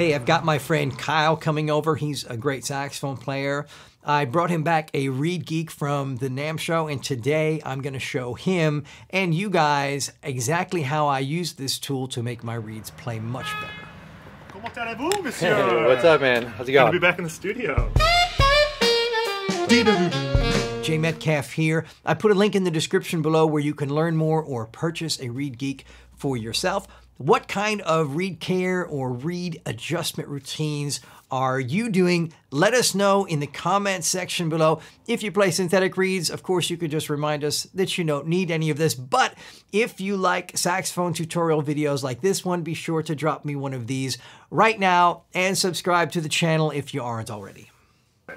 Hey, I've got my friend Kyle coming over. He's a great saxophone player. I brought him back a Reed Geek from the NAMM show, and today I'm going to show him and you guys exactly how I use this tool to make my reeds play much better. Comment allez-vous, monsieur? Hey, what's up, man? How's it going? Good to be back in the studio. Jay Metcalf here. I put a link in the description below where you can learn more or purchase a Reed Geek for yourself. What kind of reed care or reed adjustment routines are you doing? Let us know in the comments section below. If you play synthetic reeds, of course, you could just remind us that you don't need any of this. But if you like saxophone tutorial videos like this one, be sure to drop me one of these right now and subscribe to the channel if you aren't already.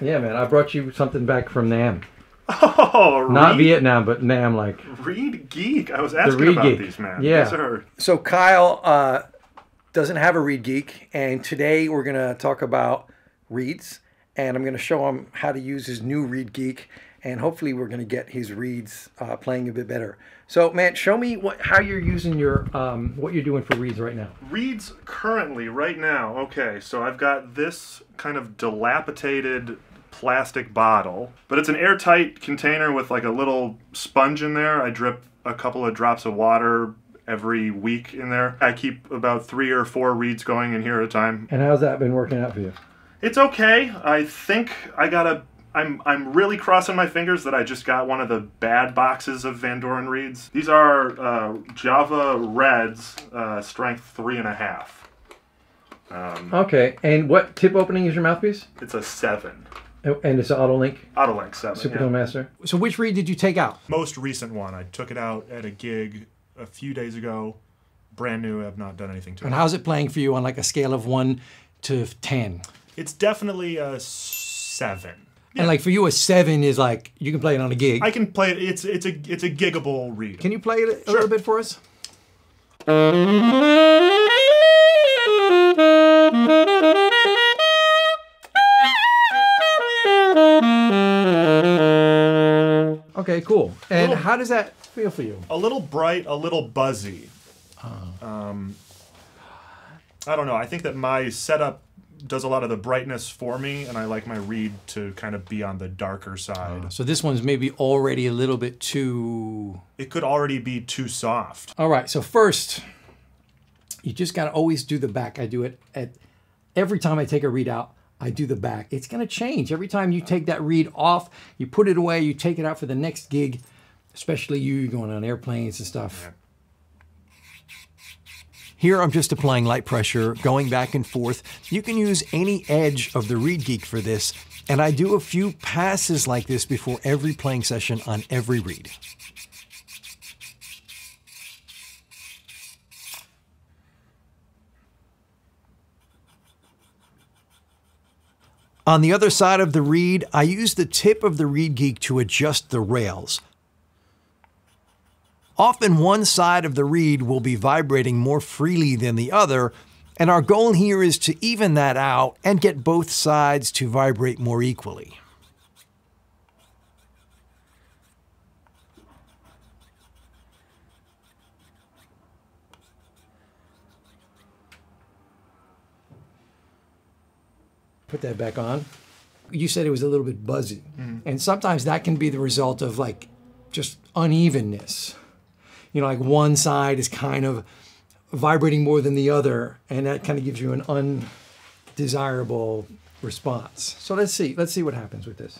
Yeah, man, I brought you something back from NAMM. Oh, not Reed? Vietnam, but NAMM, like Reed Geek. I was asking about Geek. These, man. Yeah. These are... So Kyle doesn't have a Reed Geek, and today we're gonna talk about reeds, and I'm gonna show him how to use his new Reed Geek, and hopefully we're gonna get his reeds playing a bit better. So, man, show me how you're using your what you're doing for reeds right now. Reeds currently, right now. Okay, so I've got this kind of dilapidated plastic bottle, but it's an airtight container with like a little sponge in there. I drip a couple of drops of water every week in there. I keep about 3 or 4 reeds going in here at a time. And how's that been working out for you? It's okay. I think I got a... I'm really crossing my fingers that I just got one of the bad boxes of Van Doren reeds. These are Java Reds, strength 3.5. Okay, and what tip opening is your mouthpiece? It's a 7. And it's an Otto Link? Otto Link 7, Superdome, yeah. Master. So which reed did you take out? Most recent one. I took it out at a gig a few days ago. Brand new. I've not done anything to it. And how's it playing for you on like a scale of 1 to 10? It's definitely a 7. Yeah. And like for you, a 7 is like, you can play it on a gig. I can play it. It's a giggable reed. Can you play it a little bit for us? Okay, cool. And how does that feel for you? A little bright, a little buzzy. I don't know. I think that my setup does a lot of the brightness for me, and I like my reed to kind of be on the darker side. So this one's maybe already a little bit too... It could already be too soft. All right, so first, you just got to always do the back. I do it at... Every time I take a reed out, I do the back. It's going to change. Every time you take that reed off, you put it away, you take it out for the next gig, especially you going on airplanes and stuff. Yeah. Here I'm just applying light pressure, going back and forth. You can use any edge of the Reed Geek for this, and I do a few passes like this before every playing session on every reed. On the other side of the reed, I use the tip of the Reed Geek to adjust the rails. Often one side of the reed will be vibrating more freely than the other, and our goal here is to even that out and get both sides to vibrate more equally. Put that back on. You said it was a little bit buzzy. And sometimes that can be the result of like just unevenness. You know, like one side is kind of vibrating more than the other, and that kind of gives you an undesirable response. So let's see. Let's see what happens with this.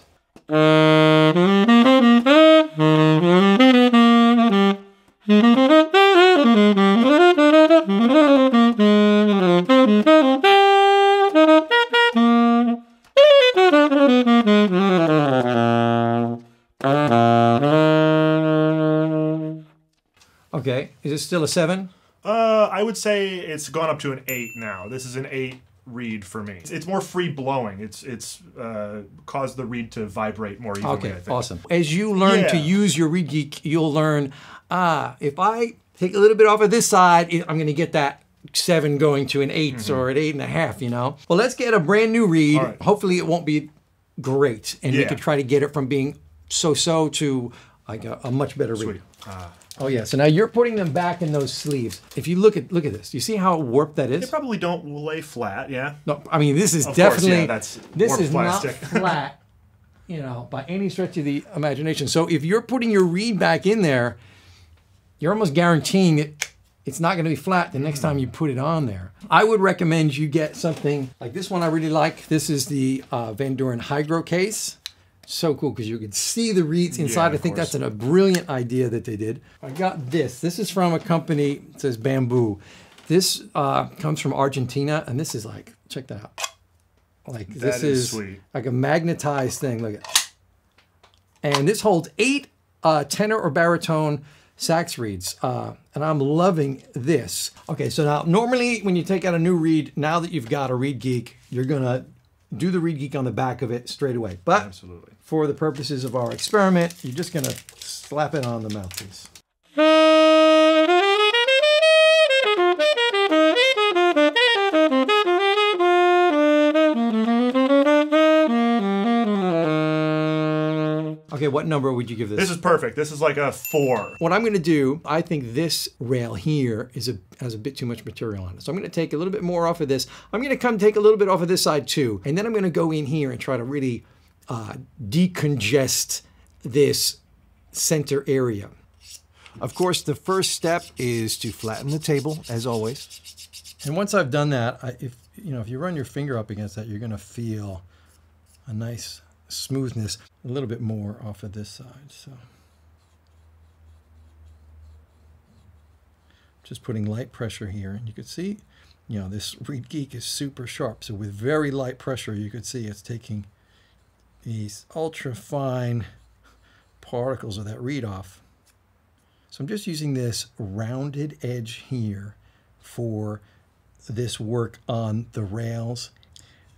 Okay, is it still a 7? I would say it's gone up to an 8 now. This is an 8 reed for me. It's more free blowing. It's caused the reed to vibrate more evenly. Okay, I think. Awesome. As you learn to use your Reed Geek, you'll learn, if I take a little bit off of this side, I'm going to get that 7 going to an 8 or an 8.5. You know. Well, let's get a brand new reed. All right. Hopefully, it won't be great, and we could try to get it from being so-so to like a much better reed. Oh yeah, so now you're putting them back in those sleeves. If you look at this, you see how warped that is? They probably don't lay flat, yeah. No, I mean this is of definitely course, yeah, that's this is plastic. Not flat, you know, by any stretch of the imagination. So if you're putting your reed back in there, you're almost guaranteeing it's not going to be flat the next time you put it on there. I would recommend you get something like this one. I really like this is the Vandoren Hygro case. So cool because you could see the reeds inside. Yeah, I think that's a brilliant idea that they did. I got this. This is from a company that says Bamboo. This comes from Argentina, and this is like, check that out. Like this is sweet. Like a magnetized thing. Look at it. And this holds 8 tenor or baritone sax reeds, and I'm loving this. Okay, so now normally when you take out a new reed, now that you've got a Reed Geek, you're gonna do the Reed Geek on the back of it straight away. But absolutely, for the purposes of our experiment, you're just gonna slap it on the mouthpiece. Okay, what number would you give this? This is perfect. This is like a 4. What I'm going to do, I think this rail here is has a bit too much material on it. So I'm going to take a little bit more off of this. I'm going to come take a little bit off of this side too. And then I'm going to go in here and try to really decongest this center area. Of course, the first step is to flatten the table, as always. And once I've done that, if you run your finger up against that, you're going to feel a nice smoothness, a little bit more off of this side. So just putting light pressure here, and you can see, you know, this Reed Geek is super sharp. So with very light pressure, you could see it's taking these ultra fine particles of that reed off. So I'm just using this rounded edge here for this work on the rails.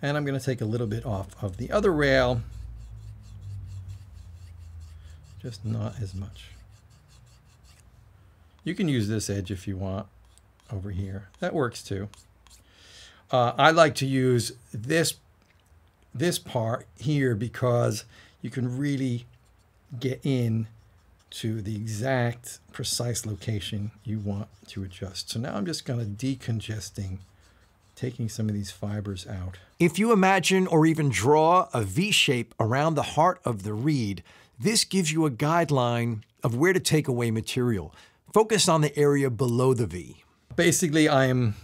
And I'm going to take a little bit off of the other rail, just not as much. You can use this edge if you want over here. That works too. I like to use this part here because you can really get in to the exact precise location you want to adjust. So now I'm just kind of decongesting, taking some of these fibers out. If you imagine or even draw a V shape around the heart of the reed, this gives you a guideline of where to take away material. Focus on the area below the V. Basically, I am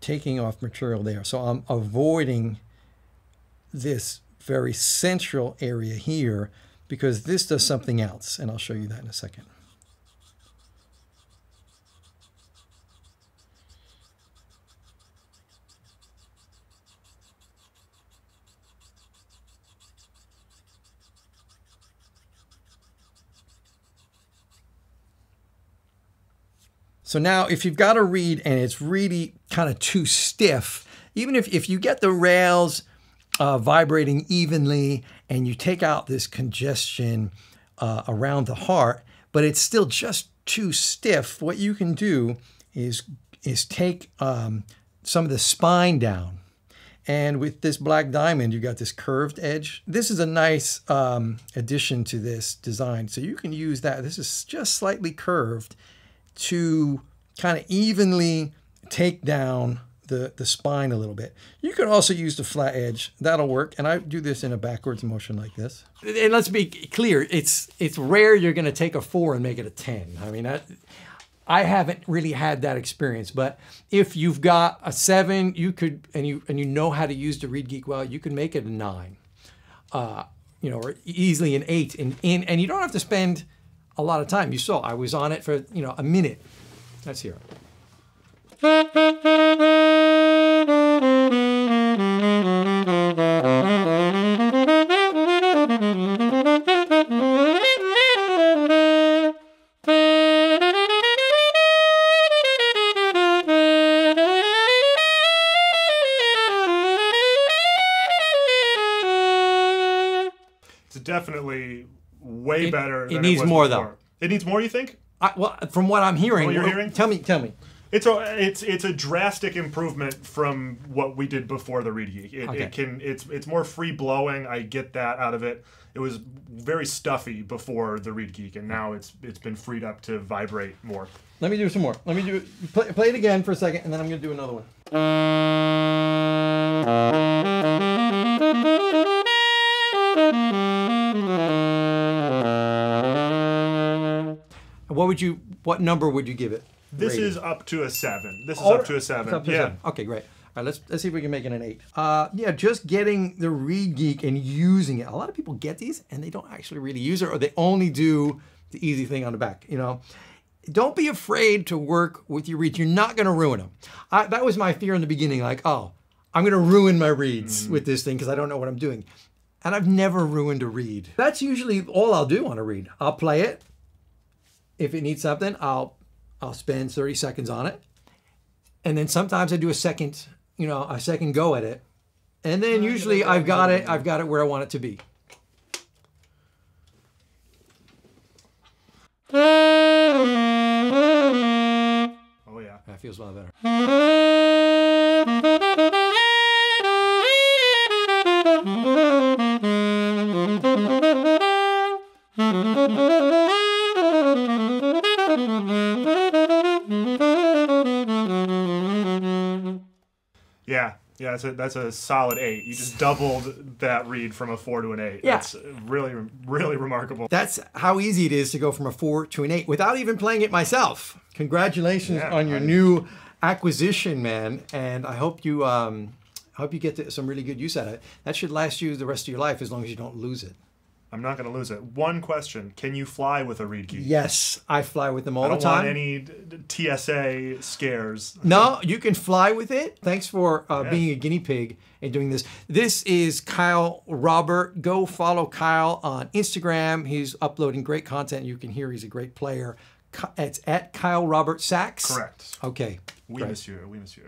taking off material there. So I'm avoiding this very central area here because this does something else, and I'll show you that in a second. So now if you've got a reed and it's really kind of too stiff, even if you get the rails vibrating evenly and you take out this congestion around the heart, but it's still just too stiff, what you can do is take some of the spine down. And with this black diamond, you got this curved edge. This is a nice addition to this design. So you can use that. This is just slightly curved to kind of evenly take down the spine a little bit. You can also use the flat edge. That'll work. And I do this in a backwards motion like this. And let's be clear, it's rare you're going to take a 4 and make it a 10. I mean, I haven't really had that experience, but if you've got a 7, you could, and you know how to use the Reed Geek well, you can make it a 9, you know, or easily an 8. And you don't have to spend a lot of time. You saw I was on it for, you know, a minute. Let's hear it. It's definitely way better. It needs more though. It needs more, you think? From what I'm hearing. Tell me. It's a drastic improvement from what we did before the Reed Geek. It's more free blowing. I get that out of it. It was very stuffy before the Reed Geek, and now it's been freed up to vibrate more. Let me do some more. Let me do play it again for a second, and then I'm gonna do another one. What number would you give it? This rating is up to a 7. This is up to a 7. Up to a 7. Okay, great. All right, let's see if we can make it an 8. Yeah, just getting the Reed Geek and using it. A lot of people get these and they don't actually really use it, or they only do the easy thing on the back. You know, don't be afraid to work with your reeds. You're not going to ruin them. That was my fear in the beginning. Like, oh, I'm going to ruin my reeds with this thing because I don't know what I'm doing. And I've never ruined a reed. That's usually all I'll do on a reed. I'll play it. If it needs something, I'll spend 30 seconds on it, and then sometimes I do a second go at it, and then usually I've got it where I want it to be. Oh yeah, that feels a lot better. Yeah, that's a solid 8. You just doubled that reed from a 4 to an 8. Yeah. That's really, really remarkable. That's how easy it is to go from a 4 to an 8 without even playing it myself. Congratulations on your new acquisition, man. And I hope you get to some really good use out of it. That should last you the rest of your life as long as you don't lose it. I'm not going to lose it. One question. Can you fly with a Reed Geek? Yes, I fly with them all the time. I don't want any TSA scares. No, you can fly with it. Thanks for being a guinea pig and doing this. This is Kyle Robert. Go follow Kyle on Instagram. He's uploading great content. You can hear he's a great player. It's at Kyle Robert Sax. Correct. Okay. We miss you. We miss you.